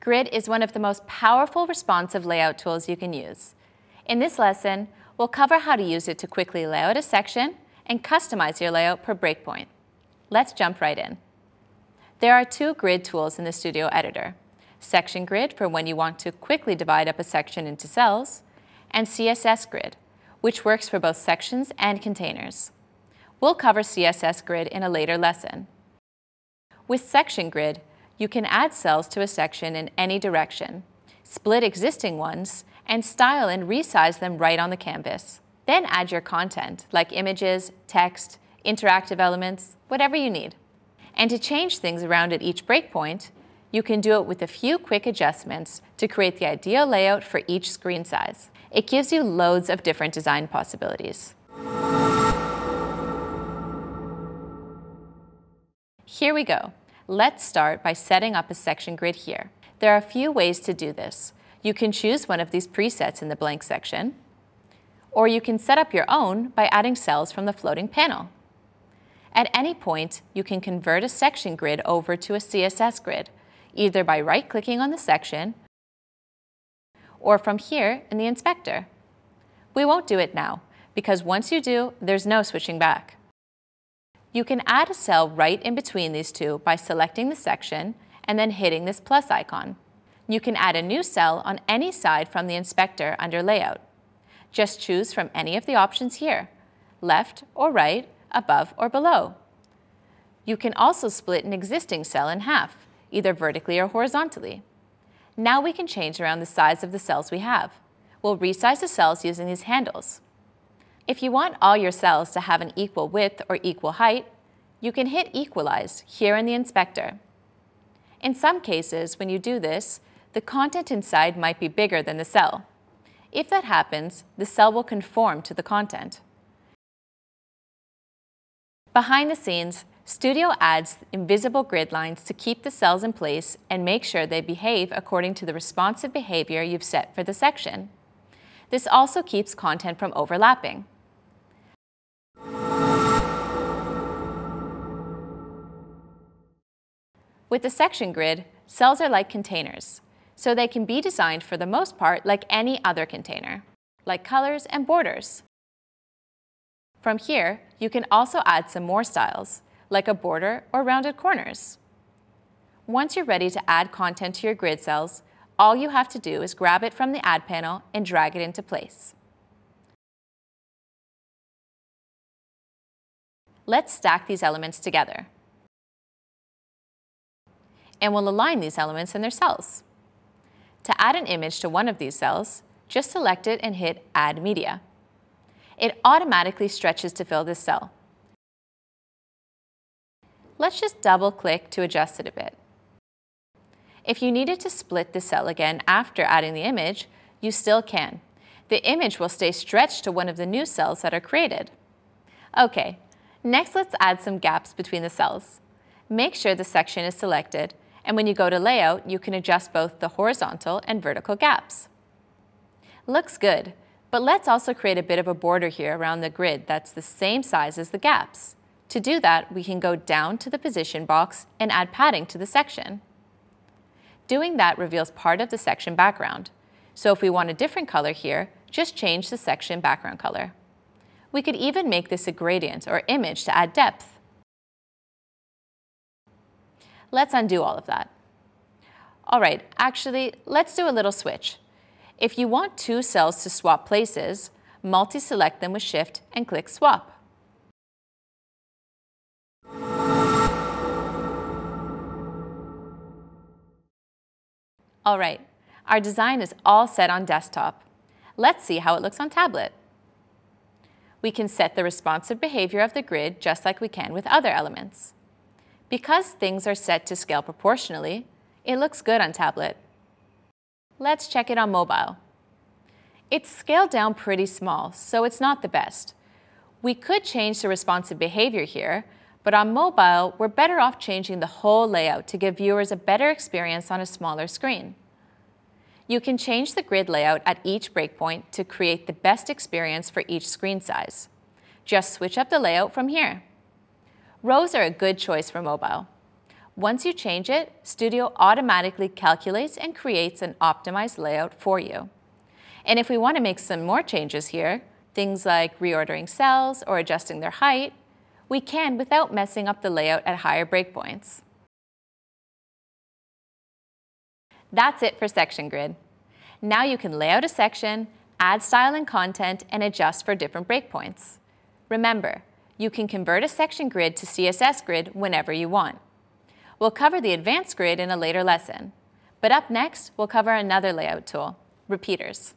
Grid is one of the most powerful responsive layout tools you can use. In this lesson, we'll cover how to use it to quickly lay out a section and customize your layout per breakpoint. Let's jump right in. There are two grid tools in the Studio editor: Section Grid, for when you want to quickly divide up a section into cells, and CSS Grid, which works for both sections and containers. We'll cover CSS Grid in a later lesson. With Section Grid, you can add cells to a section in any direction, split existing ones, and style and resize them right on the canvas. Then add your content, like images, text, interactive elements, whatever you need. And to change things around at each breakpoint, you can do it with a few quick adjustments to create the ideal layout for each screen size. It gives you loads of different design possibilities. Here we go. Let's start by setting up a section grid here. There are a few ways to do this. You can choose one of these presets in the blank section, or you can set up your own by adding cells from the floating panel. At any point, you can convert a section grid over to a CSS grid, either by right-clicking on the section or from here in the inspector. We won't do it now, because once you do, there's no switching back. You can add a cell right in between these two by selecting the section and then hitting this plus icon. You can add a new cell on any side from the inspector under Layout. Just choose from any of the options here, left or right, above or below. You can also split an existing cell in half, either vertically or horizontally. Now we can change around the size of the cells we have. We'll resize the cells using these handles. If you want all your cells to have an equal width or equal height, you can hit Equalize here in the inspector. In some cases, when you do this, the content inside might be bigger than the cell. If that happens, the cell will conform to the content. Behind the scenes, Studio adds invisible grid lines to keep the cells in place and make sure they behave according to the responsive behavior you've set for the section. This also keeps content from overlapping. With the section grid, cells are like containers, so they can be designed for the most part like any other container, like colors and borders. From here, you can also add some more styles, like a border or rounded corners. Once you're ready to add content to your grid cells, all you have to do is grab it from the Add panel and drag it into place. Let's stack these elements together. And we'll align these elements in their cells. To add an image to one of these cells, just select it and hit Add Media. It automatically stretches to fill this cell. Let's just double-click to adjust it a bit. If you needed to split the cell again after adding the image, you still can. The image will stay stretched to one of the new cells that are created. Okay, next let's add some gaps between the cells. Make sure the section is selected, and when you go to Layout, you can adjust both the horizontal and vertical gaps. Looks good. But let's also create a bit of a border here around the grid that's the same size as the gaps. To do that, we can go down to the position box and add padding to the section. Doing that reveals part of the section background. So if we want a different color here, just change the section background color. We could even make this a gradient or image to add depth. Let's undo all of that. All right, actually, let's do a little switch. If you want two cells to swap places, multi-select them with Shift and click Swap. All right, our design is all set on desktop. Let's see how it looks on tablet. We can set the responsive behavior of the grid just like we can with other elements. Because things are set to scale proportionally, it looks good on tablet. Let's check it on mobile. It's scaled down pretty small, so it's not the best. We could change the responsive behavior here, but on mobile, we're better off changing the whole layout to give viewers a better experience on a smaller screen. You can change the grid layout at each breakpoint to create the best experience for each screen size. Just switch up the layout from here. Rows are a good choice for mobile. Once you change it, Studio automatically calculates and creates an optimized layout for you. And if we want to make some more changes here, things like reordering cells or adjusting their height, we can without messing up the layout at higher breakpoints. That's it for Section Grid. Now you can lay out a section, add style and content, and adjust for different breakpoints. Remember, you can convert a section grid to CSS grid whenever you want. We'll cover the advanced grid in a later lesson. But up next, we'll cover another layout tool, repeaters.